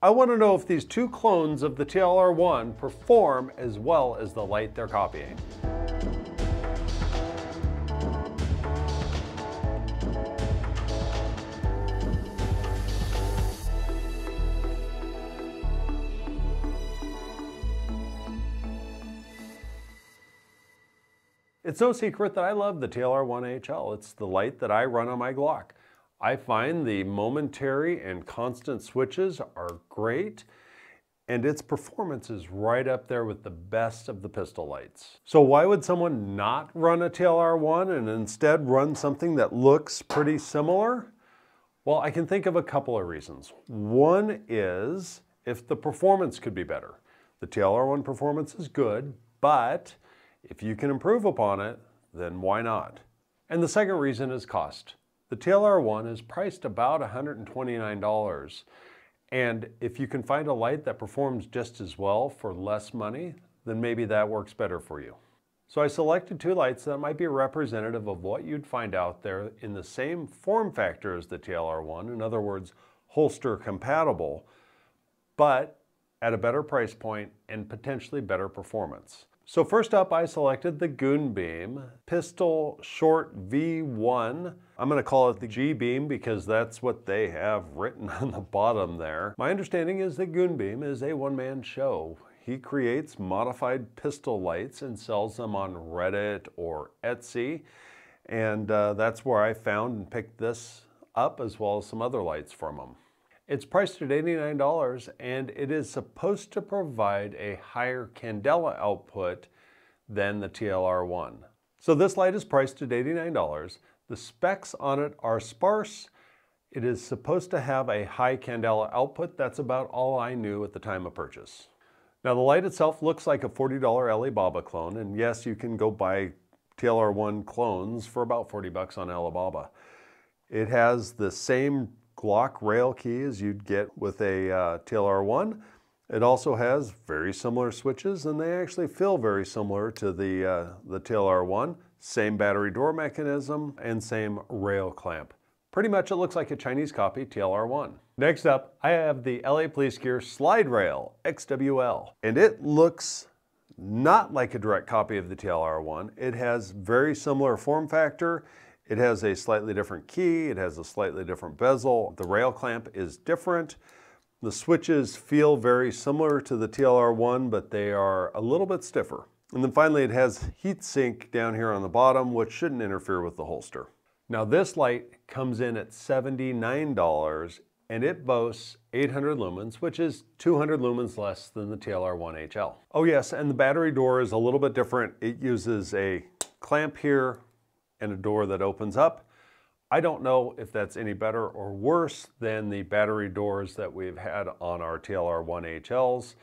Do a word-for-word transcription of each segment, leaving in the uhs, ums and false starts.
I want to know if these two clones of the T L R one perform as well as the light they're copying. It's no secret that I love the T L R one H L. It's the light that I run on my Glock. I find the momentary and constant switches are great, and its performance is right up there with the best of the pistol lights. So why would someone not run a T L R one and instead run something that looks pretty similar? Well, I can think of a couple of reasons. One is if the performance could be better. The T L R one performance is good, but if you can improve upon it, then why not? And the second reason is cost. The T L R one is priced about one hundred twenty-nine dollars, and if you can find a light that performs just as well for less money, then maybe that works better for you. So I selected two lights that might be representative of what you'd find out there in the same form factor as the T L R one, in other words, holster compatible, but at a better price point and potentially better performance. So first up, I selected the Goonbeam Pistol Short V one. I'm gonna call it the G-Beam because that's what they have written on the bottom there. My understanding is that Goonbeam is a one-man show. He creates modified pistol lights and sells them on Reddit or Etsy. And uh, that's where I found and picked this up, as well as some other lights from him. It's priced at eighty-nine dollars, and it is supposed to provide a higher candela output than the T L R one. So this light is priced at eighty-nine dollars. The specs on it are sparse. It is supposed to have a high candela output. That's about all I knew at the time of purchase. Now the light itself looks like a forty dollar Alibaba clone, and yes, you can go buy T L R one clones for about forty bucks on Alibaba. It has the same Glock rail key as you'd get with a uh, T L R one. It also has very similar switches, and they actually feel very similar to the, uh, the T L R one. Same battery door mechanism and same rail clamp. Pretty much it looks like a Chinese copy T L R one. Next up, I have the L A Police Gear Slide Rail X W L. And it looks not like a direct copy of the T L R one. It has very similar form factor. It has a slightly different key, it has a slightly different bezel, the rail clamp is different. The switches feel very similar to the T L R one, but they are a little bit stiffer. And then finally it has heatsink down here on the bottom, which shouldn't interfere with the holster. Now this light comes in at seventy-nine dollars, and it boasts eight hundred lumens, which is two hundred lumens less than the T L R one H L. Oh yes, and the battery door is a little bit different. It uses a clamp here, and a door that opens up. I don't know if that's any better or worse than the battery doors that we've had on our T L R one H Ls,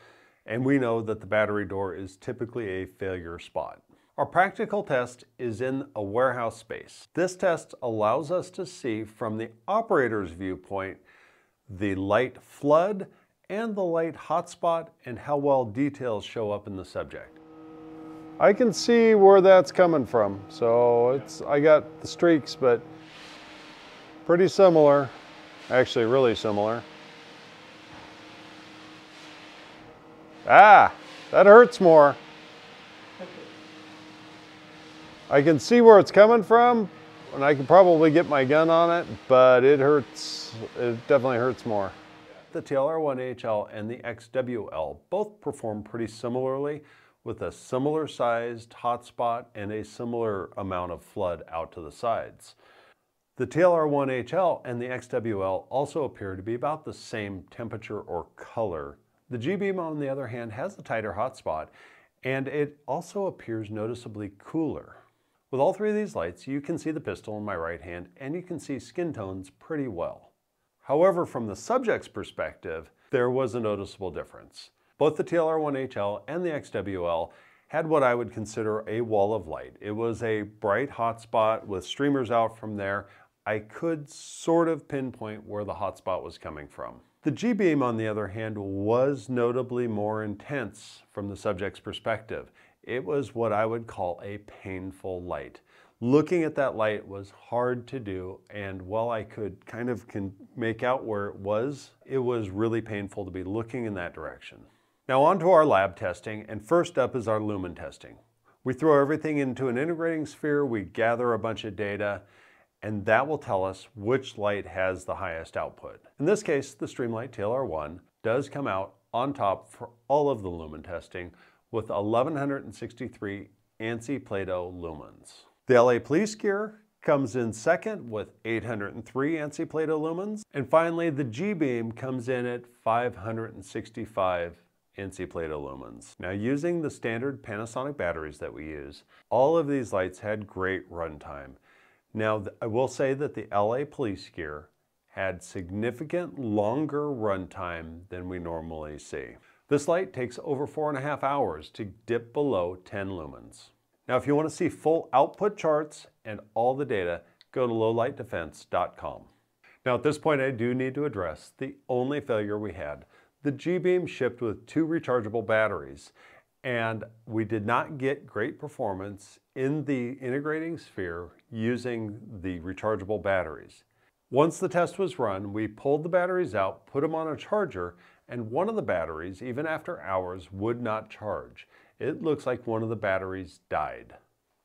and we know that the battery door is typically a failure spot. Our practical test is in a warehouse space. This test allows us to see from the operator's viewpoint the light flood and the light hotspot and how well details show up in the subject. I can see where that's coming from. So it's, I got the streaks, but pretty similar, actually really similar. Ah, that hurts more. I can see where it's coming from, and I can probably get my gun on it, but it hurts, it definitely hurts more. The T L R one H L and the X W L both perform pretty similarly, with a similar sized hotspot and a similar amount of flood out to the sides. The T L R one H L and the X W L also appear to be about the same temperature or color. The G-Beam, on the other hand, has a tighter hotspot, and it also appears noticeably cooler. With all three of these lights, you can see the pistol in my right hand, and you can see skin tones pretty well. However, from the subject's perspective, there was a noticeable difference. Both the T L R one H L and the X W L had what I would consider a wall of light. It was a bright hotspot with streamers out from there. I could sort of pinpoint where the hotspot was coming from. The G-Beam, on the other hand, was notably more intense from the subject's perspective. It was what I would call a painful light. looking at that light was hard to do, and while I could kind of can make out where it was, it was really painful to be looking in that direction. Now on to our lab testing, and first up is our lumen testing. We throw everything into an integrating sphere, we gather a bunch of data, and that will tell us which light has the highest output. In this case, the Streamlight T L R one does come out on top for all of the lumen testing with eleven sixty-three ANSI PLATO lumens. The L A Police Gear comes in second with eight hundred three ANSI PLATO lumens. And finally, the G-Beam comes in at five hundred sixty-five ANSI PLATO lumens. Now, using the standard Panasonic batteries that we use, all of these lights had great runtime. Now, I will say that the L A Police Gear had significant longer runtime than we normally see. This light takes over four and a half hours to dip below ten lumens. Now, if you want to see full output charts and all the data, go to low light defense dot com. Now, at this point, I do need to address the only failure we had. The G-Beam shipped with two rechargeable batteries, and we did not get great performance in the integrating sphere using the rechargeable batteries. Once the test was run, we pulled the batteries out, put them on a charger, and one of the batteries, even after hours, would not charge. It looks like one of the batteries died.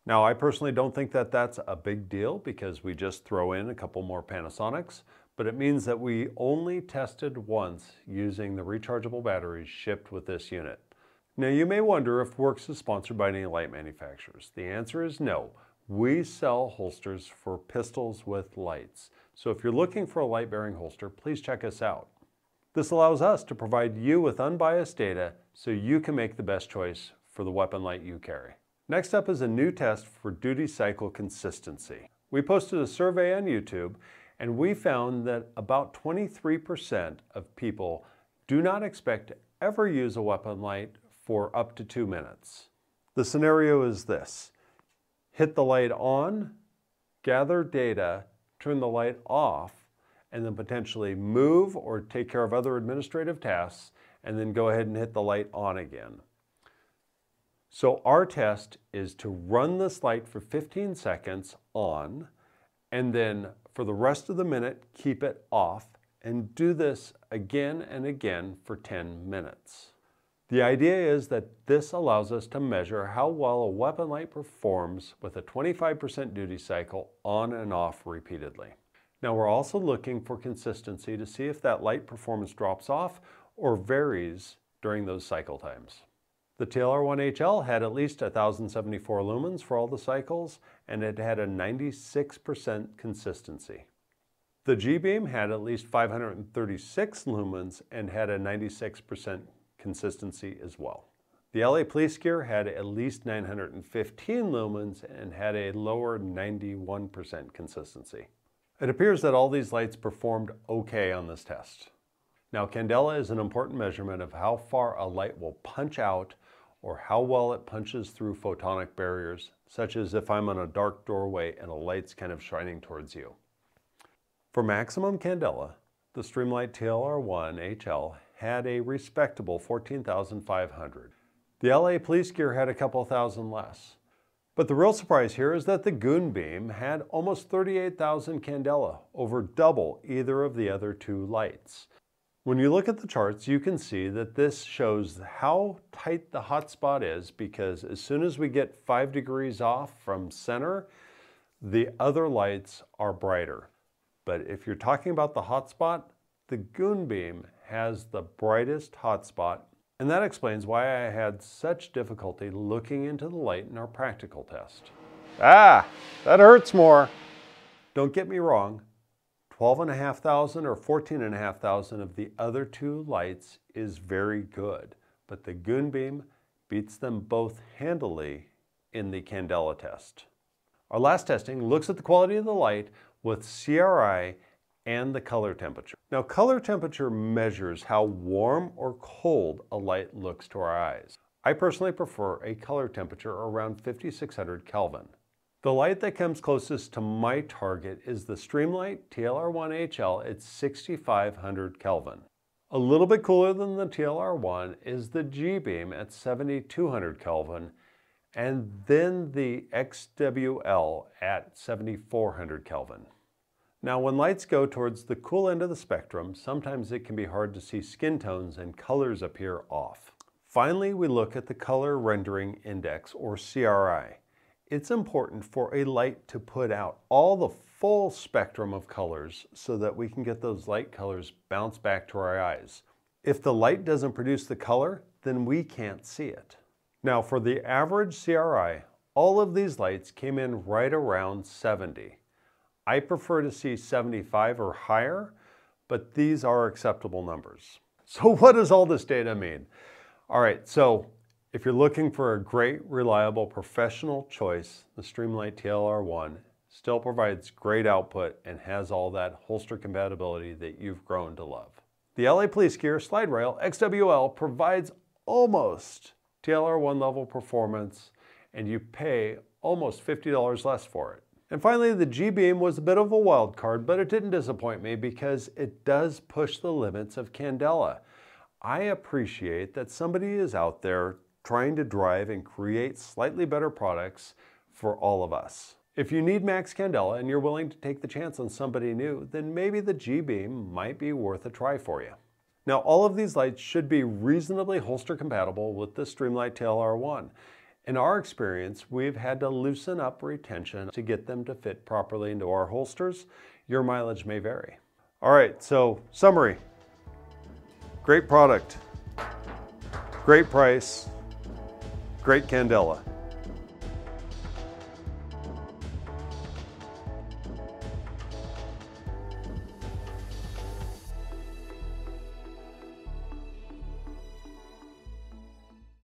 Now, I personally don't think that that's a big deal because we just throw in a couple more Panasonics, but it means that we only tested once using the rechargeable batteries shipped with this unit. Now, you may wonder if Werkz is sponsored by any light manufacturers. The answer is no. We sell holsters for pistols with lights. So if you're looking for a light-bearing holster, please check us out. This allows us to provide you with unbiased data so you can make the best choice for the weapon light you carry. Next up is a new test for duty cycle consistency. We posted a survey on YouTube, and we found that about twenty-three percent of people do not expect to ever use a weapon light for up to two minutes. The scenario is this: hit the light on, gather data, turn the light off, and then potentially move or take care of other administrative tasks, and then go ahead and hit the light on again. So our test is to run this light for fifteen seconds on, and then for the rest of the minute, keep it off, and do this again and again for ten minutes. The idea is that this allows us to measure how well a weapon light performs with a twenty-five percent duty cycle on and off repeatedly. Now, we're also looking for consistency to see if that light performance drops off or varies during those cycle times. The T L R one H L had at least one thousand seventy-four lumens for all the cycles, and it had a ninety-six percent consistency. The G-Beam had at least five hundred thirty-six lumens and had a ninety-six percent consistency as well. The L A Police Gear had at least nine hundred fifteen lumens and had a lower ninety-one percent consistency. It appears that all these lights performed okay on this test. Now, candela is an important measurement of how far a light will punch out or how well it punches through photonic barriers, such as if I'm in a dark doorway and a light's kind of shining towards you. For maximum candela, the Streamlight T L R one H L had a respectable fourteen thousand five hundred. The L A Police Gear had a couple thousand less. But the real surprise here is that the Goonbeam had almost thirty-eight thousand candela, over double either of the other two lights. When you look at the charts, you can see that this shows how tight the hot spot is, because as soon as we get five degrees off from center, the other lights are brighter. But if you're talking about the hot spot, the Goonbeam has the brightest hot spot. And that explains why I had such difficulty looking into the light in our practical test. Ah, that hurts more. Don't get me wrong, twelve thousand five hundred or fourteen thousand five hundred of the other two lights is very good, but the Goonbeam beats them both handily in the candela test. Our last testing looks at the quality of the light with C R I and the color temperature. Now, color temperature measures how warm or cold a light looks to our eyes. I personally prefer a color temperature around fifty-six hundred Kelvin. The light that comes closest to my target is the Streamlight T L R one H L at sixty-five hundred Kelvin. A little bit cooler than the T L R one is the G-Beam at seventy-two hundred Kelvin, and then the X W L at seventy-four hundred Kelvin. Now, when lights go towards the cool end of the spectrum, sometimes it can be hard to see skin tones and colors appear off. Finally, we look at the Color Rendering Index, or C R I. It's important for a light to put out all the full spectrum of colors so that we can get those light colors bounce back to our eyes. If the light doesn't produce the color, then we can't see it. Now, for the average C R I, all of these lights came in right around seventy. I prefer to see seventy-five or higher, but these are acceptable numbers. So what does all this data mean? All right, so if you're looking for a great, reliable, professional choice, the Streamlight T L R one still provides great output and has all that holster compatibility that you've grown to love. The L A Police Gear Slide Rail X W L provides almost T L R one level performance, and you pay almost fifty dollars less for it. And finally, the G-Beam was a bit of a wild card, but it didn't disappoint me because it does push the limits of candela. I appreciate that somebody is out there trying to drive and create slightly better products for all of us. If you need max candela and you're willing to take the chance on somebody new, then maybe the G-Beam might be worth a try for you. Now, all of these lights should be reasonably holster compatible with the Streamlight T L R one. In our experience, we've had to loosen up retention to get them to fit properly into our holsters. Your mileage may vary. All right, so summary. Great product, great price, great candela.